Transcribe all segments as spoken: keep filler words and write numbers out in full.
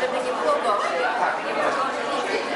żeby nie było gorzej. Thank you.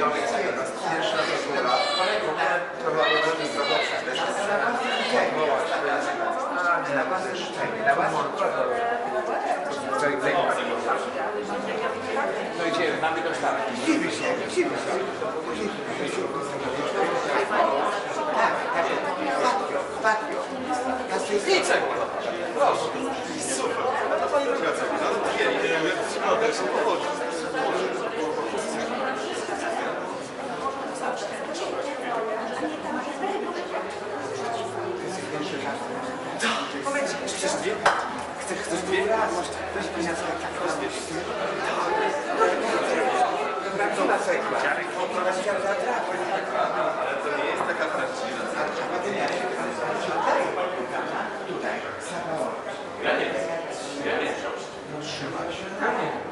Ja nie wiem. Ja nie wiem. Trzymaj się.